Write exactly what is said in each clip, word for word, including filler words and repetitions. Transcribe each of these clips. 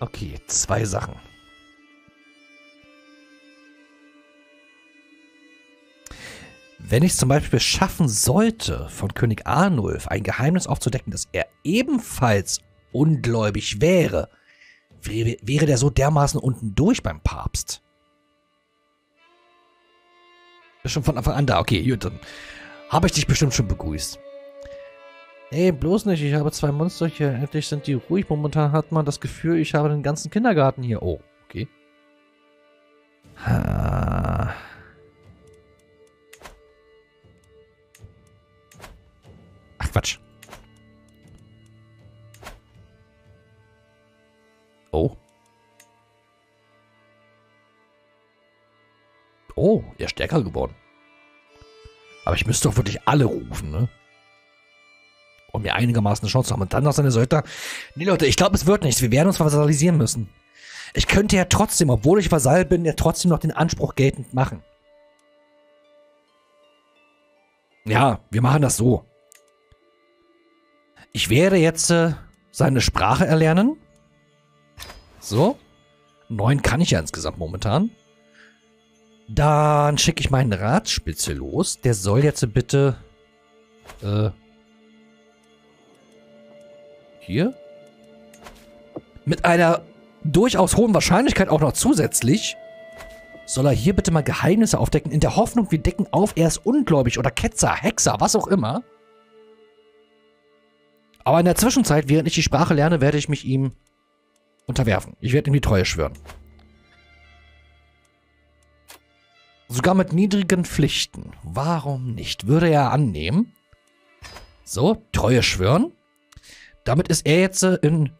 Okay, zwei Sachen. Wenn ich es zum Beispiel schaffen sollte, von König Arnulf ein Geheimnis aufzudecken, dass er ebenfalls ungläubig wäre, wäre der so dermaßen unten durch beim Papst. Ist schon von Anfang an da. Okay, gut, dann habe ich dich bestimmt schon begrüßt. Ey, bloß nicht. Ich habe zwei Monster hier. Endlich sind die ruhig. Momentan hat man das Gefühl, ich habe den ganzen Kindergarten hier. Oh, okay. Ha. Ach, Quatsch. Oh. Oh, er ist stärker geworden. Aber ich müsste doch wirklich alle rufen, ne? Um mir einigermaßen eine Chance zu haben. Und dann noch seine Söldner. Nee, Leute, ich glaube, es wird nichts. Wir werden uns vassalisieren müssen. Ich könnte ja trotzdem, obwohl ich Vasall bin, ja trotzdem noch den Anspruch geltend machen. Ja, wir machen das so. Ich werde jetzt äh, seine Sprache erlernen. So. Neun kann ich ja insgesamt momentan. Dann schicke ich meinen Ratsspitze los. Der soll jetzt bitte... Äh... Hier. Mit einer durchaus hohen Wahrscheinlichkeit auch noch zusätzlich soll er hier bitte mal Geheimnisse aufdecken, in der Hoffnung, wir decken auf, er ist ungläubig oder Ketzer, Hexer, was auch immer. Aber in der Zwischenzeit, während ich die Sprache lerne, werde ich mich ihm unterwerfen. Ich werde ihm die Treue schwören. Sogar mit niedrigen Pflichten. Warum nicht? Würde er annehmen. So, Treue schwören. Damit ist er jetzt in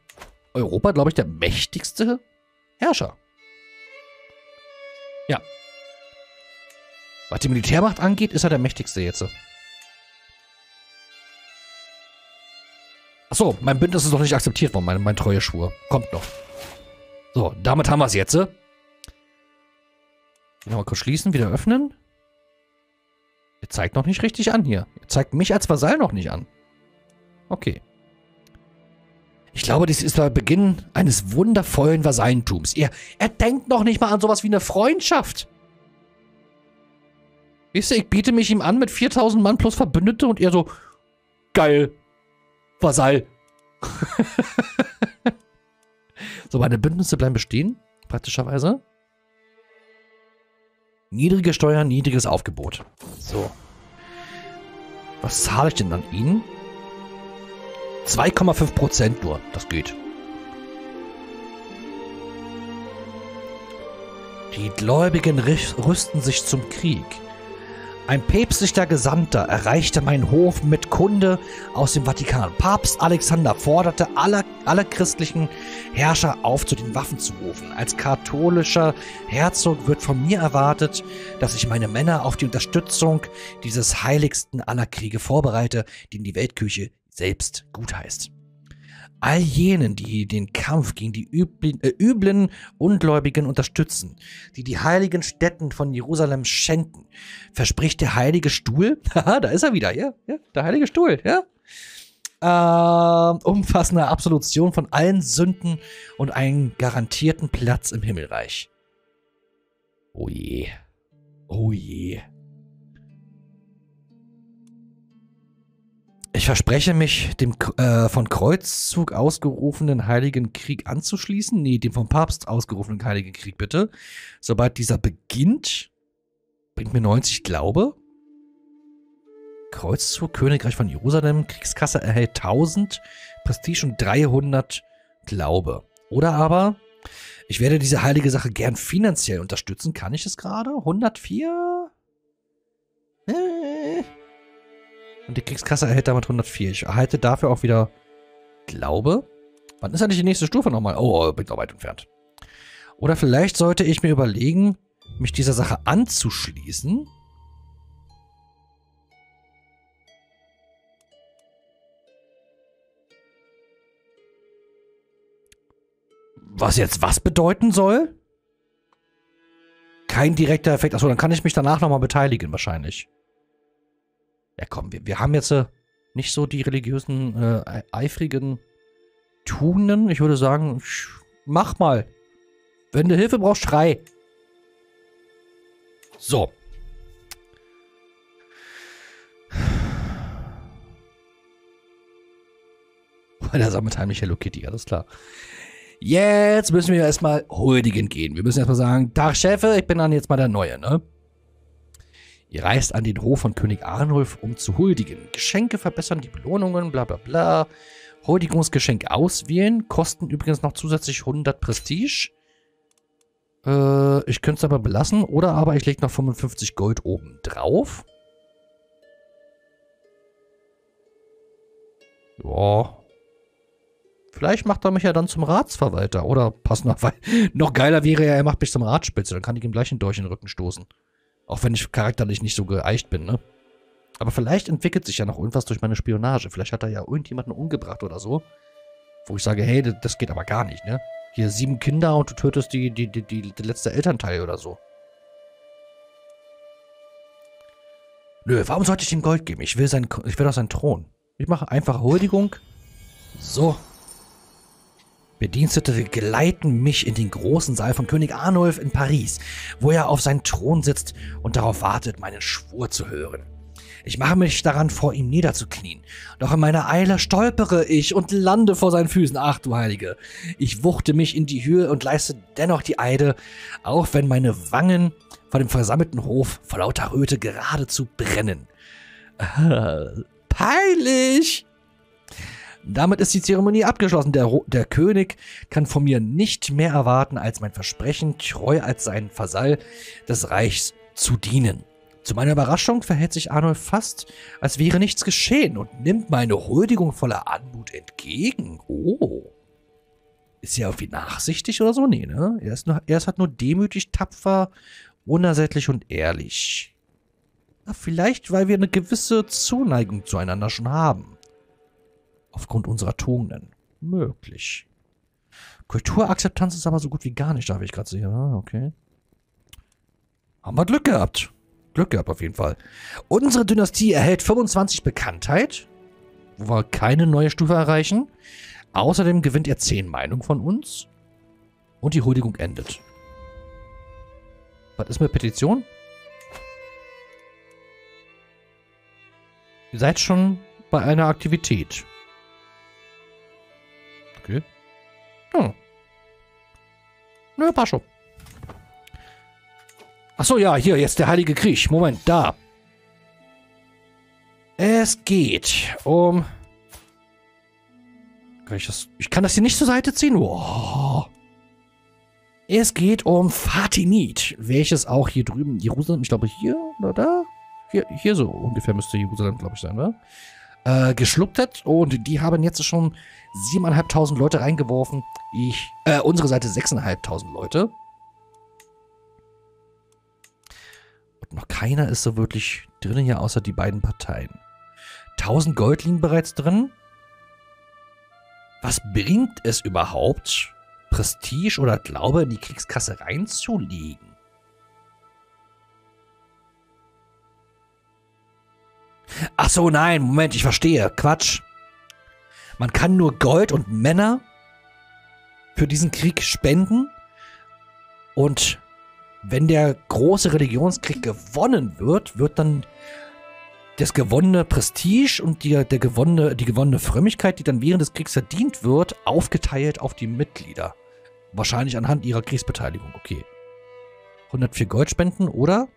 Europa, glaube ich, der mächtigste Herrscher. Ja. Was die Militärmacht angeht, ist er der mächtigste jetzt. Achso, mein Bündnis ist noch nicht akzeptiert worden, mein, mein Treueschwur. Kommt noch. So, damit haben wir es jetzt. Nochmal kurz schließen, wieder öffnen. Ihr zeigt noch nicht richtig an hier. Ihr zeigt mich als Vasall noch nicht an. Okay. Ich glaube, dies ist der Beginn eines wundervollen Vasallentums. Er, er denkt noch nicht mal an sowas wie eine Freundschaft. Wisst ihr, ich biete mich ihm an mit viertausend Mann plus Verbündete und er so, geil, Vasall. So, meine Bündnisse bleiben bestehen, praktischerweise. Niedrige Steuern, niedriges Aufgebot. So. Was zahle ich denn an ihn? zwei Komma fünf Prozent nur. Das geht. Die Gläubigen rüsten sich zum Krieg. Ein päpstlicher Gesandter erreichte meinen Hof mit Kunde aus dem Vatikan. Papst Alexander forderte alle, alle christlichen Herrscher auf, zu den Waffen zu rufen. Als katholischer Herzog wird von mir erwartet, dass ich meine Männer auf die Unterstützung dieses heiligsten aller Kriege vorbereite, den die Weltkirche selbst gutheißt. All jenen, die den Kampf gegen die üblen, äh, üblen Ungläubigen unterstützen, die die heiligen Stätten von Jerusalem schenken, verspricht der heilige Stuhl, haha, da ist er wieder, ja, ja, der heilige Stuhl, ja, äh, umfassende Absolution von allen Sünden und einen garantierten Platz im Himmelreich. Oh je, oh je. Ich verspreche mich, dem äh, von Kreuzzug ausgerufenen Heiligen Krieg anzuschließen. Nee, dem vom Papst ausgerufenen Heiligen Krieg, bitte. Sobald dieser beginnt, bringt mir neunzig Glaube. Kreuzzug, Königreich von Jerusalem, Kriegskasse erhält tausend, Prestige und dreihundert Glaube. Oder aber, ich werde diese heilige Sache gern finanziell unterstützen. Kann ich es gerade? hundertvier? Äh. Und die Kriegskasse erhält damit hundertvier. Ich erhalte dafür auch wieder Glaube. Wann ist eigentlich die nächste Stufe nochmal? Oh, bin noch weit entfernt. Oder vielleicht sollte ich mir überlegen, mich dieser Sache anzuschließen. Was jetzt was bedeuten soll? Kein direkter Effekt. Achso, dann kann ich mich danach nochmal beteiligen wahrscheinlich. Ja komm, wir, wir haben jetzt äh, nicht so die religiösen, äh, eifrigen Tugenden. Ich würde sagen, ich Mach mal. Wenn du Hilfe brauchst, schrei. So. Der sammelt heimlich Hello Kitty, alles klar. Jetzt müssen wir erstmal huldigen gehen. Wir müssen erstmal sagen, Tag Chefe, ich bin dann jetzt mal der Neue, ne? Ihr reist an den Hof von König Arnulf, um zu huldigen. Geschenke verbessern, die Belohnungen, bla bla bla. Huldigungsgeschenk auswählen. Kosten übrigens noch zusätzlich hundert Prestige. Äh, ich könnte es aber belassen. Oder aber ich lege noch fünfundfünfzig Gold oben drauf. Ja. Vielleicht macht er mich ja dann zum Ratsverwalter. Oder passt noch, weil noch geiler wäre ja, er macht mich zum Ratsspitze. Dann kann ich ihm gleich ein Dolch in den Rücken stoßen. Auch wenn ich charakterlich nicht so geeicht bin, ne? Aber vielleicht entwickelt sich ja noch irgendwas durch meine Spionage. Vielleicht hat er ja irgendjemanden umgebracht oder so. Wo ich sage, hey, das geht aber gar nicht, ne? Hier sieben Kinder und du tötest die, die, die, die, die letzte Elternteil oder so. Nö, warum sollte ich ihm Gold geben? Ich will sein, ich will doch seinen Thron. Ich mache einfach Huldigung. So. Bedienstete geleiten mich in den großen Saal von König Arnulf in Paris, wo er auf seinem Thron sitzt und darauf wartet, meinen Schwur zu hören. Ich mache mich daran, vor ihm niederzuknien. Doch in meiner Eile stolpere ich und lande vor seinen Füßen. Ach du Heilige! Ich wuchte mich in die Höhe und leiste dennoch die Eide, auch wenn meine Wangen vor dem versammelten Hof vor lauter Röte geradezu brennen. Peinlich! Damit ist die Zeremonie abgeschlossen. Der, der König kann von mir nicht mehr erwarten, als mein Versprechen, treu als sein Vasall des Reichs zu dienen. Zu meiner Überraschung verhält sich Arnulf fast, als wäre nichts geschehen und nimmt meine Huldigung voller Anmut entgegen. Oh. Ist er irgendwie nachsichtig oder so? Nee, ne? Er ist, nur, er ist halt nur demütig, tapfer, unersättlich und ehrlich. Na, vielleicht, weil wir eine gewisse Zuneigung zueinander schon haben. Aufgrund unserer Tugenden. Möglich. Kulturakzeptanz ist aber so gut wie gar nicht, darf ich gerade sehen. Ah, okay. Haben wir Glück gehabt. Glück gehabt auf jeden Fall. Unsere Dynastie erhält fünfundzwanzig Bekanntheit, wo wir keine neue Stufe erreichen. Außerdem gewinnt er zehn Meinungen von uns. Und die Huldigung endet. Was ist mit Petition? Ihr seid schon bei einer Aktivität. Okay. Hm. Nö, passt schon. Achso, ja, hier, jetzt der Heilige Krieg. Moment, da. Es geht um... Kann ich das... Ich kann das hier nicht zur Seite ziehen. Wow. Es geht um Fatimid, welches auch hier drüben Jerusalem, ich glaube hier oder da? Hier, hier so ungefähr müsste Jerusalem, glaube ich, sein, oder? Äh, geschluckt hat und die haben jetzt schon siebeneinhalbtausend Leute reingeworfen. Ich, äh, unsere Seite sechstausendfünfhundert Leute. Und noch keiner ist so wirklich drin hier, außer die beiden Parteien. tausend Gold liegen bereits drin. Was bringt es überhaupt, Prestige oder Glaube in die Kriegskasse reinzulegen? Ach so, nein, Moment, ich verstehe. Quatsch. Man kann nur Gold und Männer für diesen Krieg spenden. Und wenn der große Religionskrieg gewonnen wird, wird dann das gewonnene Prestige und die, der gewonnene, die gewonnene Frömmigkeit, die dann während des Kriegs verdient wird, aufgeteilt auf die Mitglieder. Wahrscheinlich anhand ihrer Kriegsbeteiligung. Okay. hundertvier Gold spenden, oder?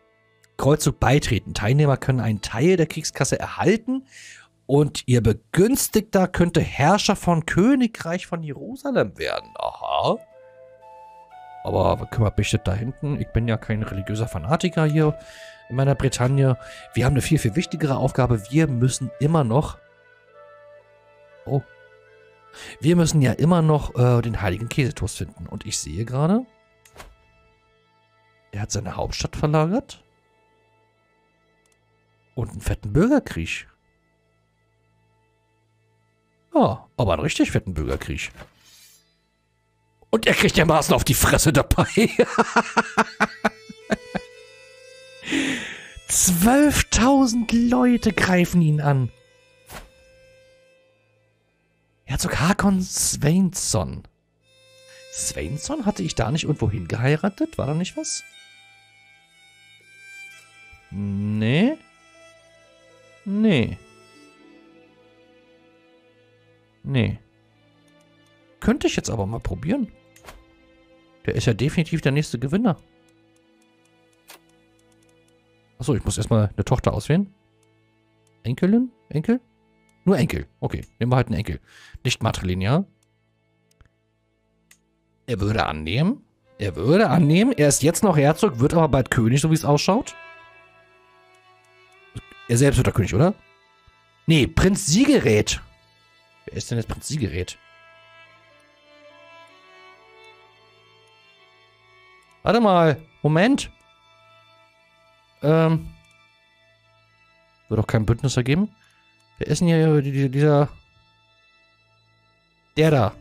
Kreuzzug beitreten. Teilnehmer können einen Teil der Kriegskasse erhalten und ihr Begünstigter könnte Herrscher von Königreich von Jerusalem werden. Aha. Aber kümmert mich das da hinten? Ich bin ja kein religiöser Fanatiker hier in meiner Bretagne. Wir haben eine viel, viel wichtigere Aufgabe. Wir müssen immer noch... Oh. Wir müssen ja immer noch äh, den heiligen Käse Toast finden. Und ich sehe gerade, er hat seine Hauptstadt verlagert. Und einen fetten Bürgerkrieg. Ja, aber einen richtig fetten Bürgerkrieg. Und er kriegt dermaßen auf die Fresse dabei. zwölftausend Leute greifen ihn an. Herzog Hakon Sveinsson. Sveinsson? Hatte ich da nicht irgendwo hingeheiratet? War da nicht was? Nee. Nee. Nee. Könnte ich jetzt aber mal probieren. Der ist ja definitiv der nächste Gewinner. Achso, ich muss erstmal eine Tochter auswählen. Enkelin? Enkel? Nur Enkel. Okay, nehmen wir halt einen Enkel. Nicht matrilinear. Er würde annehmen. Er würde annehmen. Er ist jetzt noch Herzog, wird aber bald König, so wie es ausschaut. Er selbst wird der König, oder? Nee, Prinz Siegerät. Wer ist denn jetzt Prinz Siegerät? Warte mal. Moment. Ähm. Wird auch kein Bündnis ergeben. Wer ist denn hier dieser... Der da.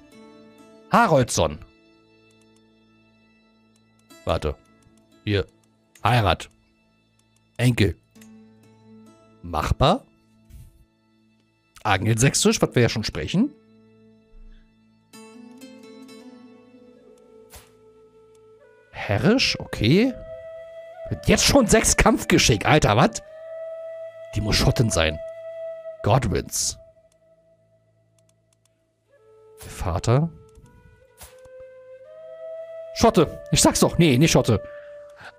Haroldson. Warte. Hier. Heirat. Enkel. Machbar. Angelsächsisch, was wir ja schon sprechen. Herrisch, okay. Jetzt schon sechs Kampfgeschick, Alter, was? Die muss Schotten sein. Godwins. Vater. Schotte. Ich sag's doch. Nee, nicht Schotte.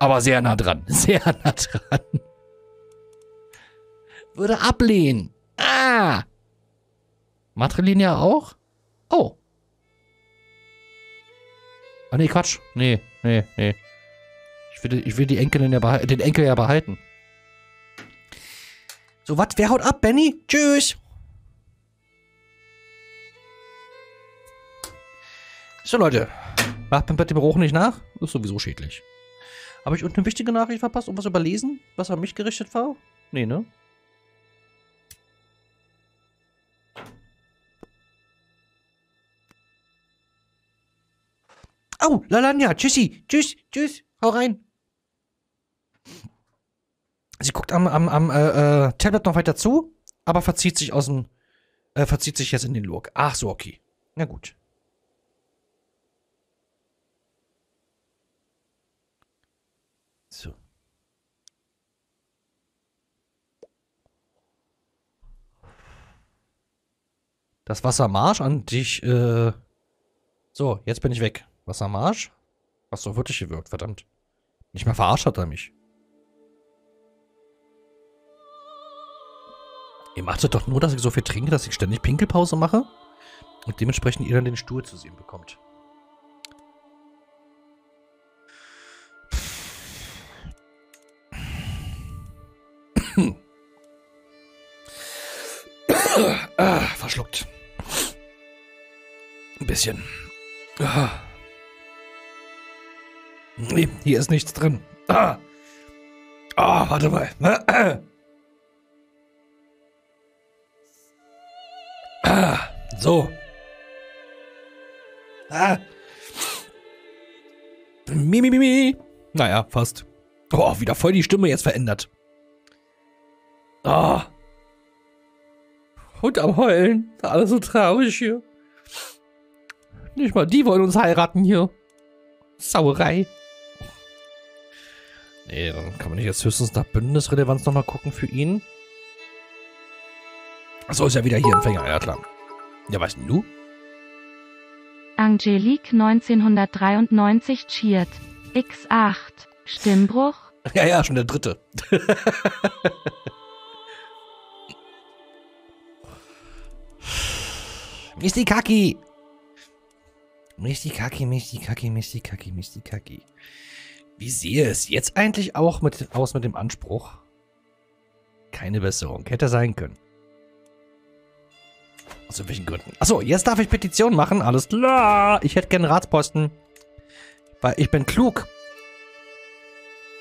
Aber sehr nah dran. Sehr nah dran. Würde ablehnen. Ah! Matrilinear auch? Oh. Ah, nee, Quatsch. Nee, nee, nee. Ich will, ich will die Enkelin ja den Enkel ja behalten. So, was? Wer haut ab, Benny? Tschüss! So, Leute. Macht beim Bett dem Roch nicht nach. Ist sowieso schädlich. Habe ich unten eine wichtige Nachricht verpasst? Und was überlesen? Was an mich gerichtet war? Nee, ne? Oh, Lalanja, tschüssi, tschüss, tschüss, hau rein. Sie guckt am, am, am äh, äh, Tablet noch weiter zu, aber verzieht sich aus dem, äh, verzieht sich jetzt in den Lurk. Ach so, okay. Na gut. So. Das Wassermarsch an dich, äh... So, jetzt bin ich weg. Was am Arsch? Was so wirklich gewirkt, verdammt. Nicht mal verarscht hat er mich. Ihr machtet doch nur, dass ich so viel trinke, dass ich ständig Pinkelpause mache und dementsprechend ihr dann den Stuhl zu sehen bekommt. Ah, verschluckt. Ein bisschen. Ah. Nee, hier ist nichts drin. Ah, oh, warte mal. Ah, so. Ah. Mi, mi, mi, mi. Naja, fast. Oh, wieder voll die Stimme jetzt verändert. Ah. Hund am Heulen. Alles so traurig hier. Nicht mal die wollen uns heiraten hier. Sauerei. Nee, dann kann man nicht jetzt höchstens nach Bündnisrelevanz nochmal gucken für ihn. Achso, ist ja wieder hier Empfänger, ja klar. Ja, weißt du? Angelique neunzehnhundertdreiundneunzig cheert. x acht. Stimmbruch? Ja, ja, schon der dritte. Ist die Kacki. Misti Kacki, Misti Kacki, Misti Kacki, Misti Kacki. Wie sehe es jetzt eigentlich auch mit, aus mit dem Anspruch? Keine Besserung. Hätte sein können. Aus irgendwelchen Gründen. Achso, jetzt darf ich Petition machen. Alles klar. Ich hätte gerne Ratsposten. Weil ich bin klug.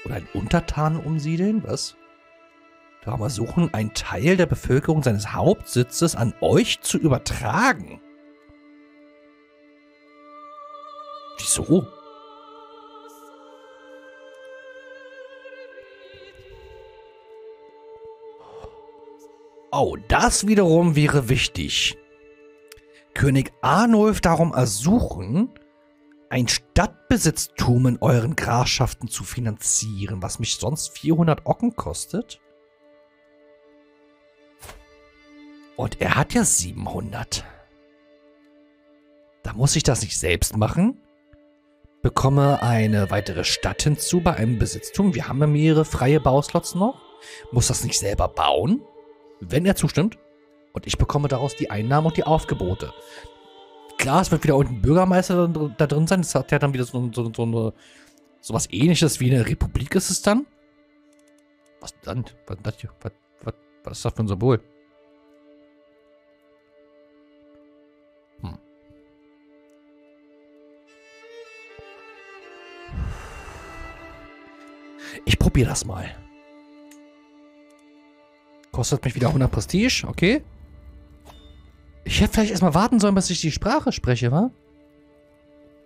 Oder einen Untertanen umsiedeln? Was? Da haben wir suchen, einen Teil der Bevölkerung seines Hauptsitzes an euch zu übertragen. Wieso? Oh, das wiederum wäre wichtig. König Arnulf darum ersuchen, ein Stadtbesitztum in euren Grafschaften zu finanzieren, was mich sonst vierhundert Ocken kostet. Und er hat ja siebenhundert. Da muss ich das nicht selbst machen. Bekomme eine weitere Stadt hinzu bei einem Besitztum. Wir haben ja mehrere freie Bauslots noch. Muss das nicht selber bauen, wenn er zustimmt. Und ich bekomme daraus die Einnahmen und die Aufgebote. Klar, es wird wieder unten Bürgermeister da drin sein. Das hat ja dann wieder so, so, so, eine, so was Ähnliches wie eine Republik ist es dann. Was dann? Was, was, was, was, was ist das für ein Symbol? Hm. Ich probiere das mal. Kostet mich wieder hundert Prestige, okay. Ich hätte vielleicht erstmal warten sollen, bis ich die Sprache spreche, wa?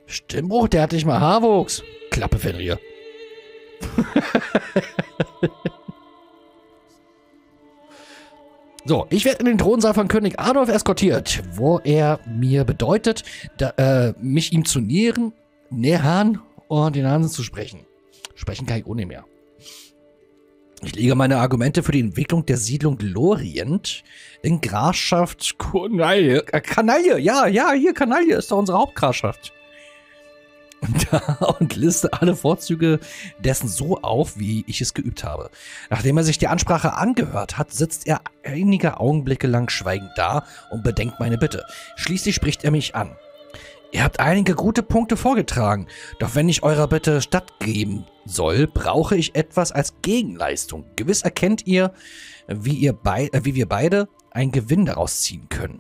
Stimmbruch, der hatte nicht mal Haarwuchs. Klappe, Fenrir. So, ich werde in den Thronsaal von König Arnulf eskortiert, wo er mir bedeutet, da, äh, mich ihm zu nähern, nähern und den Namen zu sprechen. Sprechen kann ich ohne mehr. Ich lege meine Argumente für die Entwicklung der Siedlung Lorient in Grafschaft Kanaille. Äh, Kanaille, ja, ja, hier Kanaille ist doch unsere Hauptgrafschaft. Und, und liste alle Vorzüge dessen so auf, wie ich es geübt habe. Nachdem er sich die Ansprache angehört hat, sitzt er einige Augenblicke lang schweigend da und bedenkt meine Bitte. Schließlich spricht er mich an. Ihr habt einige gute Punkte vorgetragen, doch wenn ich eurer Bitte stattgeben soll, brauche ich etwas als Gegenleistung. Gewiss erkennt ihr, wie, ihr bei, äh, wie wir beide einen Gewinn daraus ziehen können,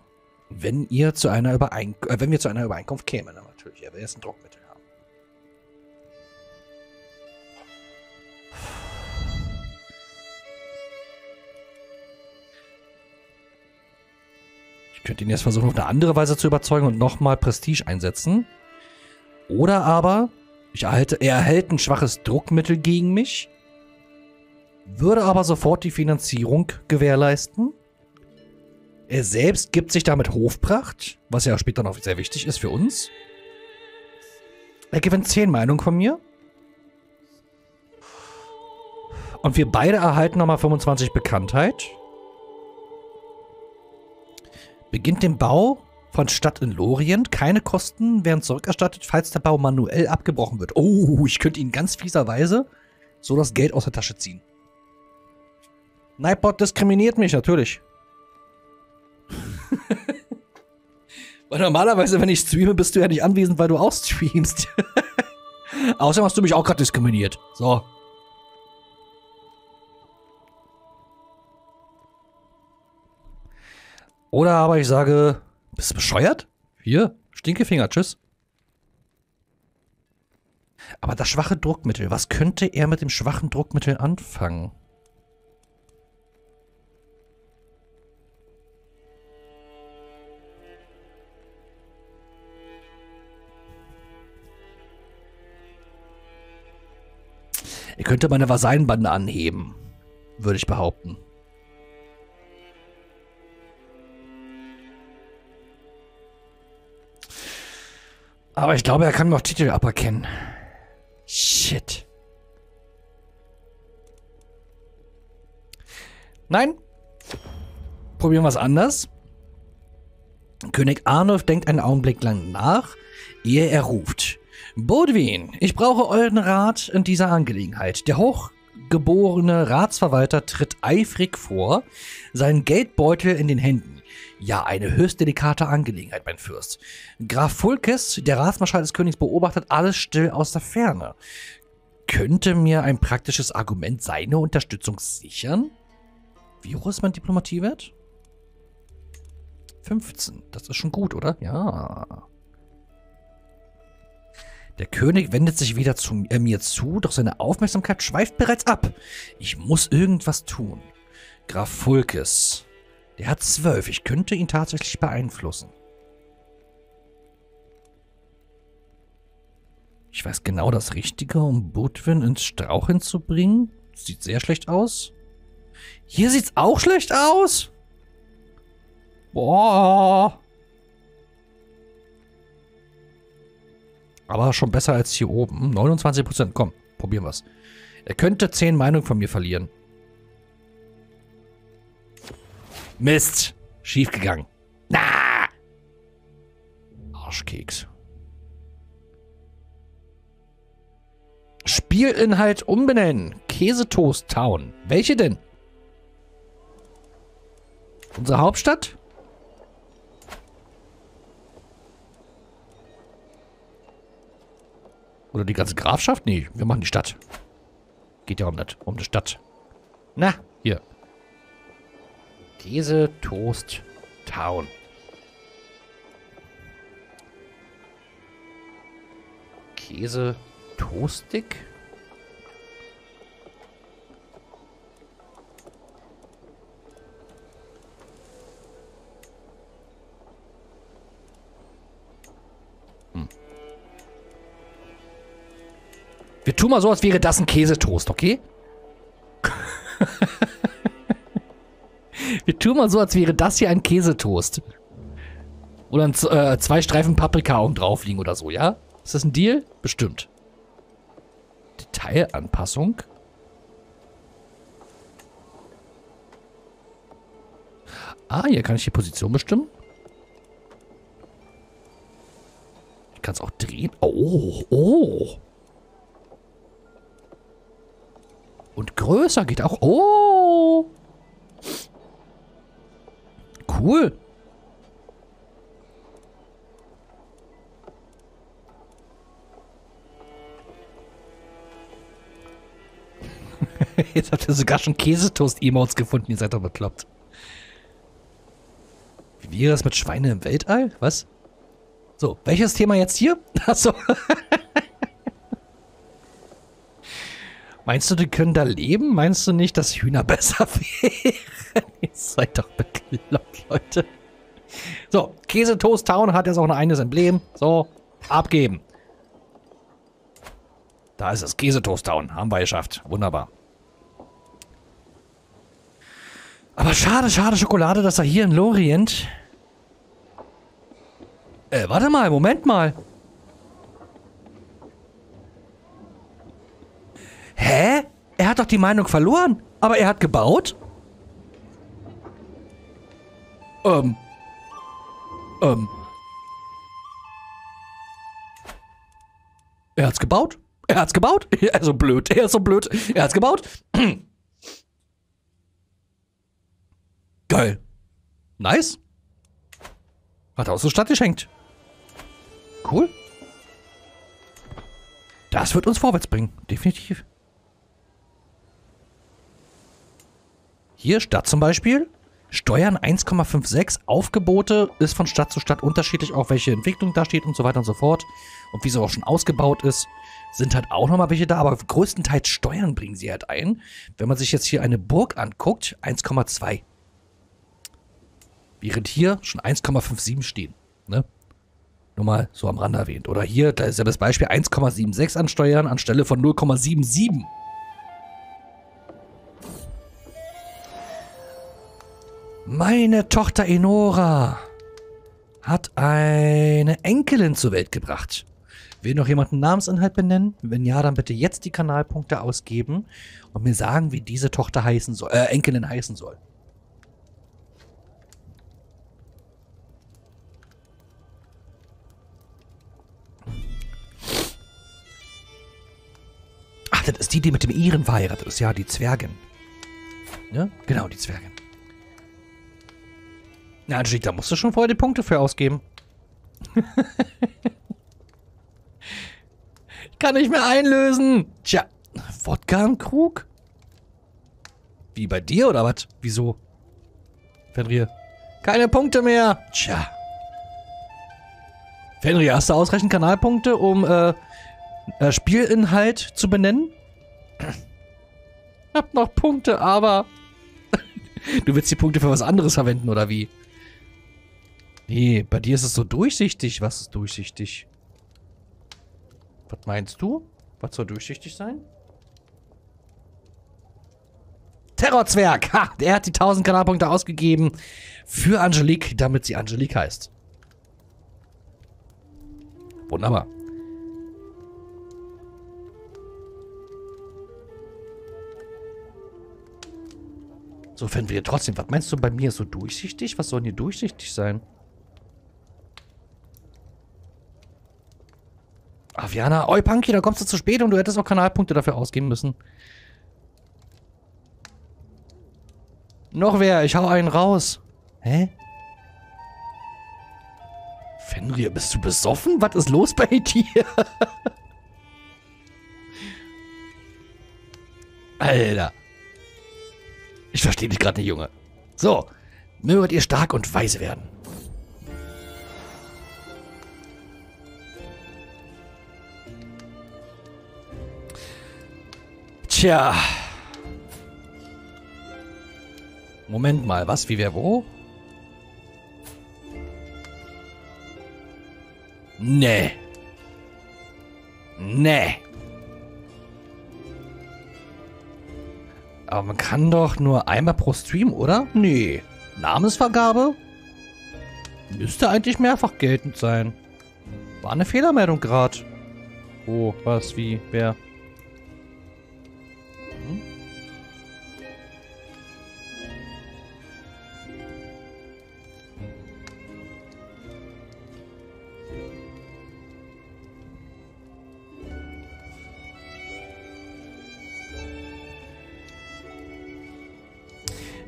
wenn, ihr zu einer Überein äh, wenn wir zu einer Übereinkunft kämen. Aber natürlich, er will jetzt ein Druckmittel haben. Ich könnte ihn jetzt versuchen, auf eine andere Weise zu überzeugen und nochmal Prestige einsetzen. Oder aber, ich erhalte, er erhält ein schwaches Druckmittel gegen mich, würde aber sofort die Finanzierung gewährleisten. Er selbst gibt sich damit Hofpracht, was ja später noch sehr wichtig ist für uns. Er gewinnt zehn Meinungen von mir. Und wir beide erhalten nochmal fünfundzwanzig Bekanntheit. Beginnt den Bau von Stadt in Lorient. Keine Kosten werden zurückerstattet, falls der Bau manuell abgebrochen wird. Oh, ich könnte ihn ganz fieserweise so das Geld aus der Tasche ziehen. Nightbot diskriminiert mich natürlich. Weil normalerweise, wenn ich streame, bist du ja nicht anwesend, weil du auch streamst. Außerdem hast du mich auch gerade diskriminiert. So. Oder aber ich sage, bist du bescheuert? Hier, Stinkefinger, tschüss. Aber das schwache Druckmittel, was könnte er mit dem schwachen Druckmittel anfangen? Er könnte meine Vasallenbande anheben, würde ich behaupten. Aber ich glaube, er kann mir auch Titel aberkennen. Shit. Nein. Probieren wir es anders. König Arnulf denkt einen Augenblick lang nach, ehe er ruft. Bodwin, ich brauche euren Rat in dieser Angelegenheit. Der hochgeborene Ratsverwalter tritt eifrig vor, seinen Geldbeutel in den Händen. Ja, eine höchst delikate Angelegenheit, mein Fürst. Graf Fulkes, der Ratsmarschall des Königs, beobachtet alles still aus der Ferne. Könnte mir ein praktisches Argument seine Unterstützung sichern? Wie hoch ist mein Diplomatiewert? fünfzehn. Das ist schon gut, oder? Ja. Der König wendet sich wieder zu äh, mir zu, doch seine Aufmerksamkeit schweift bereits ab. Ich muss irgendwas tun. Graf Fulkes... Der hat zwölf. Ich könnte ihn tatsächlich beeinflussen. Ich weiß genau das Richtige, um Bodwin ins Straucheln zu bringen. Sieht sehr schlecht aus. Hier sieht's auch schlecht aus. Boah. Aber schon besser als hier oben. neunundzwanzig Prozent. Komm, probieren wir es. Er könnte zehn Meinungen von mir verlieren. Mist. Schiefgegangen. Na! Arschkeks. Spielinhalt umbenennen. Käse Toast Town. Welche denn? Unsere Hauptstadt? Oder die ganze Grafschaft? Nee, wir machen die Stadt. Geht ja um das, um die Stadt. Na, hier. Käse Toast Town. Käse Toastig? Wir tun mal so, als wäre das ein Käsetoast, okay? Wir tun mal so, als wäre das hier ein Käsetoast. Oder ein, äh, zwei Streifen Paprika oben drauf liegen oder so, ja? Ist das ein Deal? Bestimmt. Detailanpassung. Ah, hier kann ich die Position bestimmen. Ich kann es auch drehen. Oh, oh. Und größer geht auch. Oh! Cool. Jetzt habt ihr sogar schon Käsetoast-Emotes gefunden. Ihr seid doch bekloppt. Wie wäre das mit Schweine im Weltall? Was? So, welches Thema jetzt hier? Achso. Meinst du, die können da leben? Meinst du nicht, dass Hühner besser wären? Ihr seid doch bekloppt, Leute. So, Käse Toast Town hat jetzt auch ein eigenes Emblem. So, abgeben. Da ist es, Käse Toast Town. Haben wir geschafft. Wunderbar. Aber schade, schade Schokolade, dass er hier in Lorient... Äh, warte mal, Moment mal. Hä? Er hat doch die Meinung verloren, aber er hat gebaut? Ähm. Ähm. Er hat's gebaut? Er hat's gebaut? Er ist so blöd, er ist so blöd. Er hat's gebaut? Geil. Nice. Hat er aus der Stadt geschenkt. Cool. Das wird uns vorwärts bringen, definitiv. Hier Stadt zum Beispiel. Steuern eins Komma fünf sechs. Aufgebote ist von Stadt zu Stadt unterschiedlich, auch welche Entwicklung da steht und so weiter und so fort. Und wie sie auch schon ausgebaut ist, sind halt auch nochmal welche da. Aber größtenteils Steuern bringen sie halt ein. Wenn man sich jetzt hier eine Burg anguckt, eins Komma zwei. Während hier schon eins Komma fünf sieben stehen. Ne? Nur mal so am Rande erwähnt. Oder hier, da ist ja das Beispiel eins Komma sieben sechs an Steuern anstelle von null Komma sieben sieben. Meine Tochter Enora hat eine Enkelin zur Welt gebracht. Will noch jemand einen Namensinhalt benennen? Wenn ja, dann bitte jetzt die Kanalpunkte ausgeben und mir sagen, wie diese Tochter heißen soll, äh, Enkelin heißen soll. Ach, das ist die, die mit dem Iren verheiratet ist. Ja, die Zwergin. Ne? Genau, die Zwergin. Na, Angelique, da musst du schon vorher die Punkte für ausgeben. Ich kann nicht mehr einlösen. Tja, Wodka im Krug? Wie bei dir oder was? Wieso? Fenrir. Keine Punkte mehr. Tja. Fenrir, hast du ausreichend Kanalpunkte, um äh, äh, Spielinhalt zu benennen? Ich hab noch Punkte, aber... Du willst die Punkte für was anderes verwenden, oder wie? Nee, bei dir ist es so durchsichtig. Was ist durchsichtig? Was meinst du? Was soll durchsichtig sein? Terrorzwerg! Ha! Der hat die tausend Kanalpunkte ausgegeben für Angelique, damit sie Angelique heißt. Wunderbar. So finden wir trotzdem. Was meinst du bei mir? So durchsichtig? Was soll denn hier durchsichtig sein? Aviana, oi Punky, da kommst du zu spät und du hättest auch Kanalpunkte dafür ausgeben müssen. Noch wer, ich hau einen raus. Hä? Fenrir, bist du besoffen? Was ist los bei dir? Alter. Ich verstehe dich gerade nicht, Junge. So, möget ihr stark und weise werden. Tja. Moment mal, was? Wie, wer, wo? Nee. Nee. Aber man kann doch nur einmal pro Stream, oder? Nee. Namensvergabe? Müsste eigentlich mehrfach geltend sein. War eine Fehlermeldung gerade. Wo, was, wie, wer?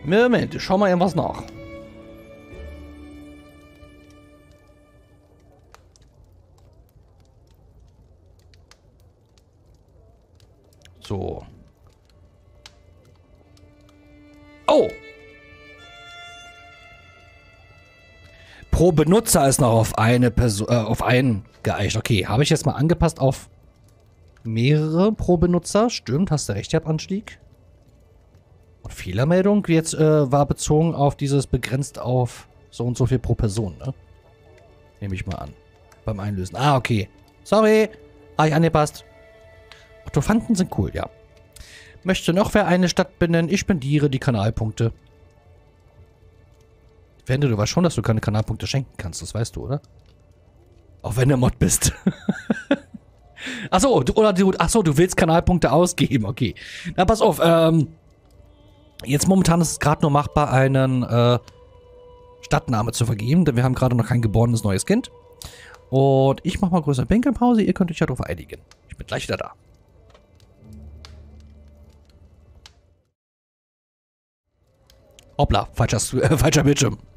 Moment, ich schau mal irgendwas nach. So. Oh! Pro Benutzer ist noch auf eine Person, äh, auf einen geeicht. Okay, habe ich jetzt mal angepasst auf mehrere pro Benutzer. Stimmt, hast du recht, ich hab Anstieg. Und Fehlermeldung jetzt äh, war bezogen auf dieses begrenzt auf so und so viel pro Person, ne? Nehme ich mal an. Beim Einlösen. Ah, okay. Sorry. Ah, ich angepasst. Autofanten sind cool, ja. Möchte noch wer eine Stadt benennen? Ich spendiere die Kanalpunkte. Wende, du weißt schon, dass du keine Kanalpunkte schenken kannst. Das weißt du, oder? Auch wenn du Mod bist. Achso, du, oder du, achso, du willst Kanalpunkte ausgeben. Okay. Na, pass auf. Ähm... Jetzt momentan ist es gerade nur machbar, einen äh, Stadtname zu vergeben, denn wir haben gerade noch kein geborenes neues Kind. Und ich mache mal größere Pinkelpause, ihr könnt euch ja darauf einigen. Ich bin gleich wieder da. Hoppla, falscher, äh, falscher Bildschirm.